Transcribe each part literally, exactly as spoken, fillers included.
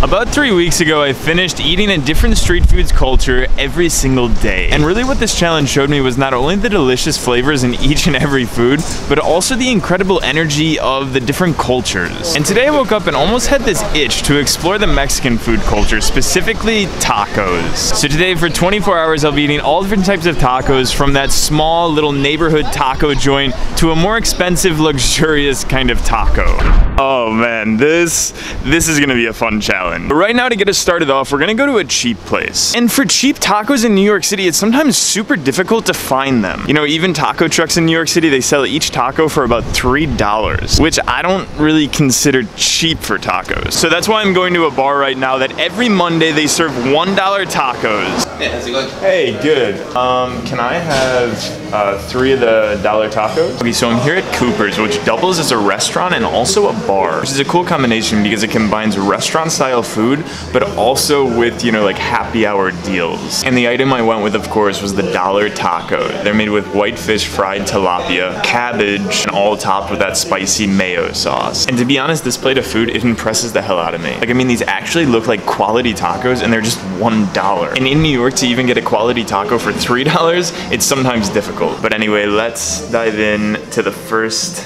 About three weeks ago, I finished eating a different street foods culture every single day. And really what this challenge showed me was not only the delicious flavors in each and every food, but also the incredible energy of the different cultures. And today I woke up and almost had this itch to explore the Mexican food culture, specifically tacos. So today for twenty-four hours, I'll be eating all different types of tacos, from that small little neighborhood taco joint to a more expensive, luxurious kind of taco. Oh man, this, this is gonna be a fun challenge. But right now, to get us started off, we're gonna go to a cheap place. And for cheap tacos in New York City, it's sometimes super difficult to find them. You know, even taco trucks in New York City, they sell each taco for about three dollars, which I don't really consider cheap for tacos. So that's why I'm going to a bar right now that every Monday they serve one dollar tacos. Hey, how's it going? Hey, good. Um, can I have uh, three of the dollar tacos? Okay, so I'm here at Cooper's, which doubles as a restaurant and also a bar, which is a cool combination because it combines restaurant style food, but also with, you know, like happy hour deals. And the item I went with, of course, was the dollar taco. They're made with whitefish, fried tilapia, cabbage, and all topped with that spicy mayo sauce. And to be honest, this plate of food, it impresses the hell out of me. Like, I mean, these actually look like quality tacos, and they're just one dollar. And in New York, to even get a quality taco for three dollars, it's sometimes difficult. But anyway, let's dive in to the first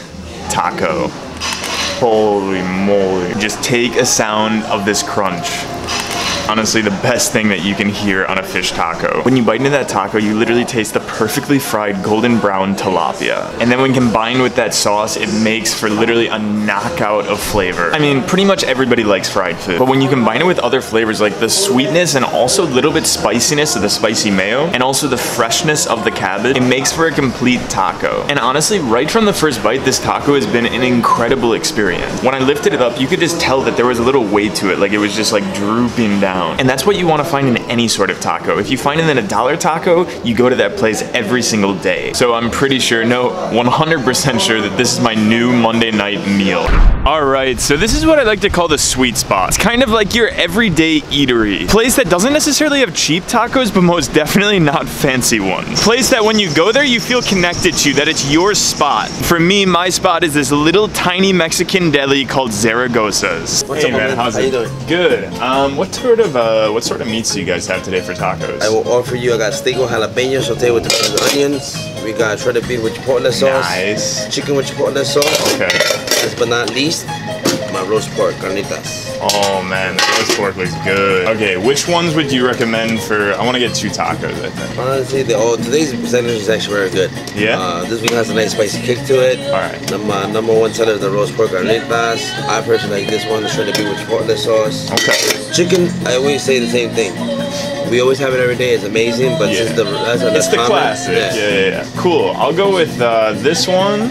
taco. Holy moly. Just take a sound of this crunch. Honestly, the best thing that you can hear on a fish taco. When you bite into that taco, you literally taste the perfectly fried golden brown tilapia. And then when combined with that sauce, it makes for literally a knockout of flavor. I mean, pretty much everybody likes fried food, but when you combine it with other flavors like the sweetness and also a little bit spiciness of the spicy mayo and also the freshness of the cabbage, it makes for a complete taco. And honestly, right from the first bite, this taco has been an incredible experience. When I lifted it up, you could just tell that there was a little weight to it. Like, it was just like drooping down. And that's what you want to find in any sort of taco. If you find it in a dollar taco, you go to that place every single day. So I'm pretty sure, no, one hundred percent sure that this is my new Monday night meal. All right, so this is what I like to call the sweet spot. It's kind of like your everyday eatery. Place that doesn't necessarily have cheap tacos, but most definitely not fancy ones. Place that when you go there, you feel connected to, that it's your spot. For me, my spot is this little tiny Mexican deli called Zaragoza's. What's hey up, man, man? How's How it? You doing? Good. Um, what sort of Of, uh, what sort of meats do you guys have today for tacos? I will offer you, I got steak with jalapeno sauteed with the onions. We got shredded beef with chipotle sauce. Nice. Chicken with chipotle sauce. Okay. Last but not least, my roast pork, carnitas. Oh man, the roast pork looks good. Okay, which ones would you recommend for, I want to get two tacos, I think. Honestly, the, oh, today's percentage is actually very good. Yeah? Uh, this one has a nice spicy kick to it. Alright. Number, number one seller is the roast pork, carnitas. I personally like this one, shredded beef with chipotle sauce. Okay. Chicken, I always say the same thing. We always have it every day. It's amazing, but yeah. Since the, that's, that's it's the common, classic. Yeah. Yeah, yeah, yeah. Cool. I'll go with uh, this one.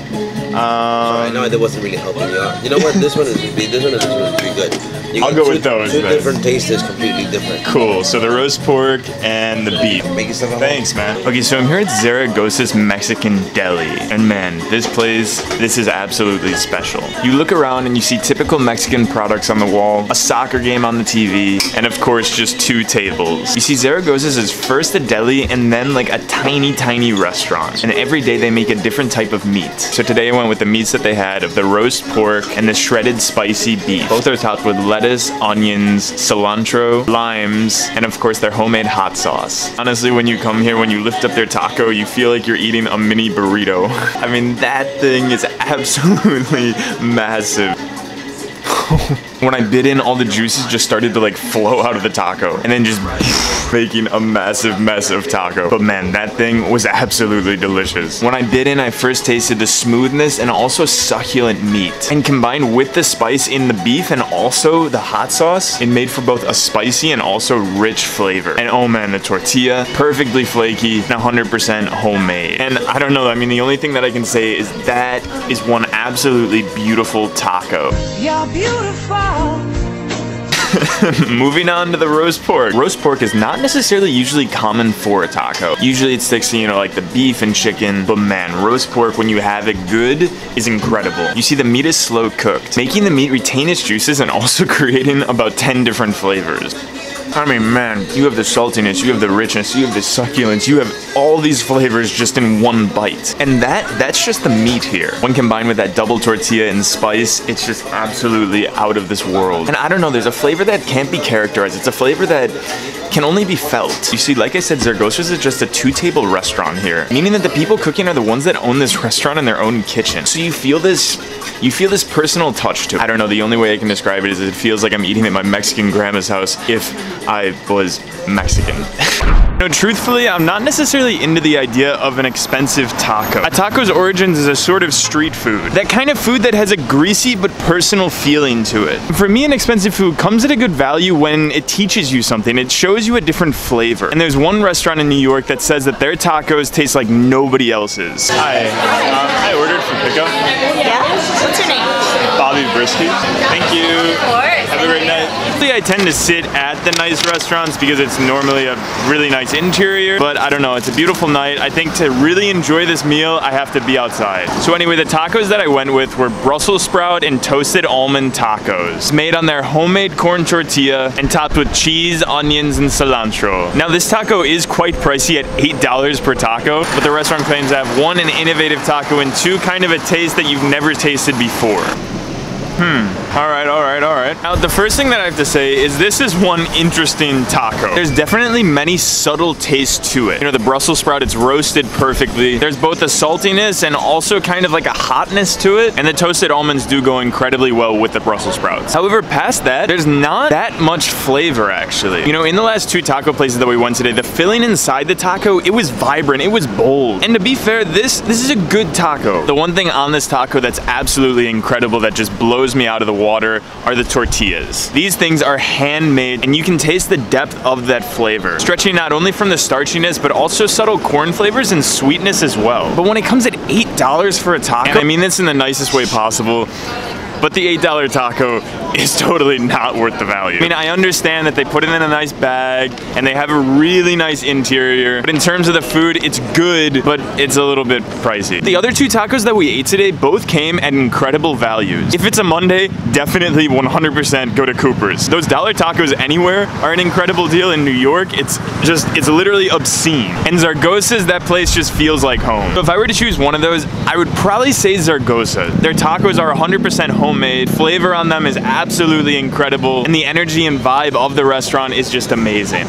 Um, I know that wasn't really helping you out. You know what? This one is this one is really good. You I'll go two, with those. Two then. Different tastes, completely different. Cool. So the roast pork and the beef. Make yourself Thanks, man. Okay, so I'm here at Zaragoza's Mexican Deli, and man, this place, this is absolutely special. You look around and you see typical Mexican products on the wall, a soccer game on the T V, and of course, just two tables. You see, Zaragoza's is first a deli and then like a tiny, tiny restaurant. And every day they make a different type of meat. So today I went with the meats that they had of the roast pork and the shredded spicy beef. Both are topped with lettuce, onions, cilantro, limes, and of course their homemade hot sauce. Honestly, when you come here, when you lift up their taco, you feel like you're eating a mini burrito. I mean, that thing is absolutely massive. When I bit in, all the juices just started to like flow out of the taco and then just making a massive mess of taco. But man, that thing was absolutely delicious. When I bit in, I first tasted the smoothness and also succulent meat. And combined with the spice in the beef and also the hot sauce, it made for both a spicy and also rich flavor. And oh man, the tortilla, perfectly flaky and one hundred percent homemade. And I don't know, I mean, the only thing that I can say is that is one absolutely beautiful taco. You're beautiful. Moving on to the roast pork. Roast pork is not necessarily usually common for a taco. Usually it sticks to, you know, like the beef and chicken, but man, roast pork, when you have it good, is incredible. You see, the meat is slow cooked, making the meat retain its juices and also creating about ten different flavors. I mean, man, you have the saltiness, you have the richness, you have the succulence, you have all these flavors just in one bite. And that, that's just the meat here. When combined with that double tortilla and spice, it's just absolutely out of this world. And I don't know, there's a flavor that can't be characterized. It's a flavor that can only be felt. You see, like I said, Zaragoza's is just a two-table restaurant here, meaning that the people cooking are the ones that own this restaurant in their own kitchen. So you feel this, you feel this personal touch to it. I don't know, the only way I can describe it is it feels like I'm eating at my Mexican grandma's house if I was Mexican. No, truthfully, I'm not necessarily into the idea of an expensive taco. A taco's origins is a sort of street food. That kind of food that has a greasy but personal feeling to it. For me, an expensive food comes at a good value when it teaches you something. It shows you a different flavor. And there's one restaurant in New York that says that their tacos taste like nobody else's. Hi. Um, I ordered for pickup. Yeah? What's your name? Bobby Brisky. Thank you. Of course. Have a great night. Usually I tend to sit at the nice restaurants because it's normally a really nice interior, but I don't know, it's a beautiful night. I think to really enjoy this meal, I have to be outside. So anyway, the tacos that I went with were Brussels sprout and toasted almond tacos, made on their homemade corn tortilla and topped with cheese, onions, and cilantro. Now this taco is quite pricey at eight dollars per taco, but the restaurant claims to have one, an innovative taco, and two, kind of a taste that you've never tasted before. Hmm. All right, all right, all right. Now, the first thing that I have to say is this is one interesting taco. There's definitely many subtle tastes to it. You know, the Brussels sprout, it's roasted perfectly. There's both a saltiness and also kind of like a hotness to it. And the toasted almonds do go incredibly well with the Brussels sprouts. However, past that, there's not that much flavor, actually. You know, in the last two taco places that we went today, the filling inside the taco, it was vibrant, it was bold. And to be fair, this, this is a good taco. The one thing on this taco that's absolutely incredible that just blows me out of the water are the tortillas. These things are handmade and you can taste the depth of that flavor, stretching not only from the starchiness but also subtle corn flavors and sweetness as well. But when it comes at eight dollars for a taco, and I mean this in the nicest way possible, but the eight dollar taco is totally not worth the value. I mean, I understand that they put it in a nice bag and they have a really nice interior, but in terms of the food, it's good, but it's a little bit pricey. The other two tacos that we ate today both came at incredible values. If it's a Monday, definitely one hundred percent go to Cooper's. Those dollar tacos anywhere are an incredible deal. In New York, it's just, it's literally obscene. And Zaragoza's, that place just feels like home. So if I were to choose one of those, I would probably say Zaragoza. Their tacos are one hundred percent home. Homemade. Flavor on them is absolutely incredible, and the energy and vibe of the restaurant is just amazing.